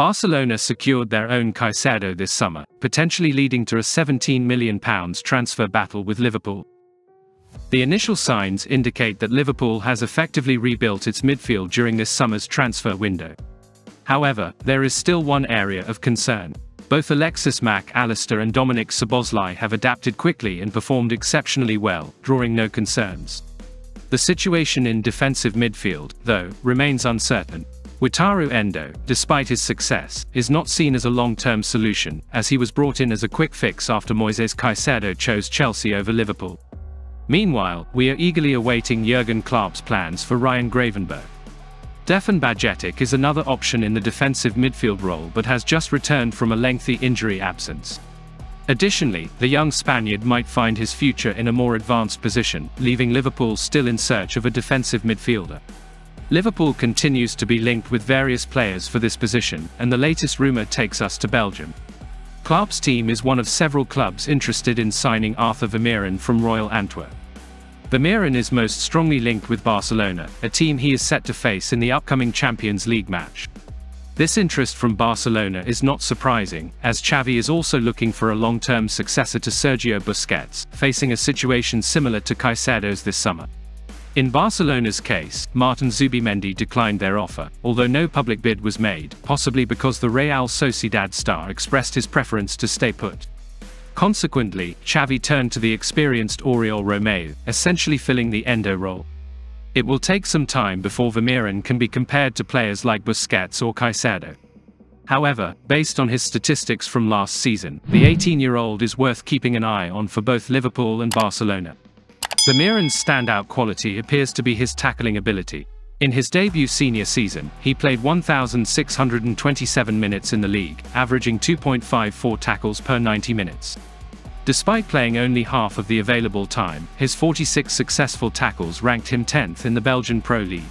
Barcelona secured their own Caicedo this summer, potentially leading to a £17 million transfer battle with Liverpool. The initial signs indicate that Liverpool has effectively rebuilt its midfield during this summer's transfer window. However, there is still one area of concern. Both Alexis Mac Allister and Dominik Szoboszlai have adapted quickly and performed exceptionally well, drawing no concerns. The situation in defensive midfield, though, remains uncertain. Wataru Endō, despite his success, is not seen as a long-term solution, as he was brought in as a quick fix after Moisés Caicedo chose Chelsea over Liverpool. Meanwhile, we are eagerly awaiting Jurgen Klopp's plans for Ryan Gravenberch. Stefan Bajčetić is another option in the defensive midfield role but has just returned from a lengthy injury absence. Additionally, the young Spaniard might find his future in a more advanced position, leaving Liverpool still in search of a defensive midfielder. Liverpool continues to be linked with various players for this position, and the latest rumor takes us to Belgium. Klopp's team is one of several clubs interested in signing Arthur Vermeeren from Royal Antwerp. Vermeeren is most strongly linked with Barcelona, a team he is set to face in the upcoming Champions League match. This interest from Barcelona is not surprising, as Xavi is also looking for a long-term successor to Sergio Busquets, facing a situation similar to Caicedo's this summer. In Barcelona's case, Martin Zubimendi declined their offer, although no public bid was made, possibly because the Real Sociedad star expressed his preference to stay put. Consequently, Xavi turned to the experienced Oriol Romeu, essentially filling the Endō role. It will take some time before Vermeeren can be compared to players like Busquets or Caicedo. However, based on his statistics from last season, the 18-year-old is worth keeping an eye on for both Liverpool and Barcelona. Vermeeren's standout quality appears to be his tackling ability. In his debut senior season, he played 1,627 minutes in the league, averaging 2.54 tackles per 90 minutes. Despite playing only half of the available time, his 46 successful tackles ranked him 10th in the Belgian Pro League.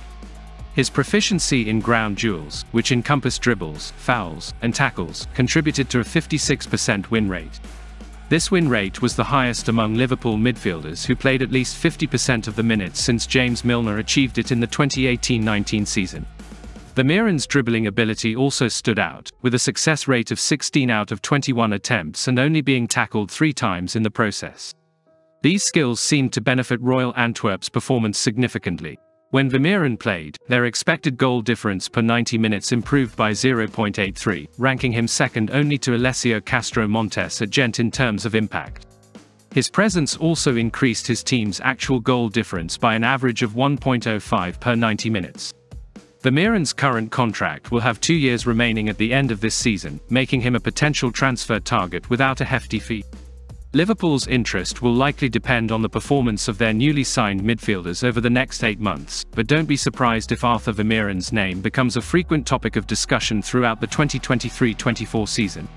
His proficiency in ground duels, which encompass dribbles, fouls, and tackles, contributed to a 56% win rate. This win rate was the highest among Liverpool midfielders who played at least 50% of the minutes since James Milner achieved it in the 2018-19 season. Vermeeren's dribbling ability also stood out, with a success rate of 16 out of 21 attempts and only being tackled 3 times in the process. These skills seemed to benefit Royal Antwerp's performance significantly. When Vermeeren played, their expected goal difference per 90 minutes improved by 0.83, ranking him second only to Alessio Castro Montes at Gent in terms of impact. His presence also increased his team's actual goal difference by an average of 1.05 per 90 minutes. Vermeeren's current contract will have 2 years remaining at the end of this season, making him a potential transfer target without a hefty fee. Liverpool's interest will likely depend on the performance of their newly signed midfielders over the next 8 months, but don't be surprised if Arthur Vermeeren's name becomes a frequent topic of discussion throughout the 2023-24 season.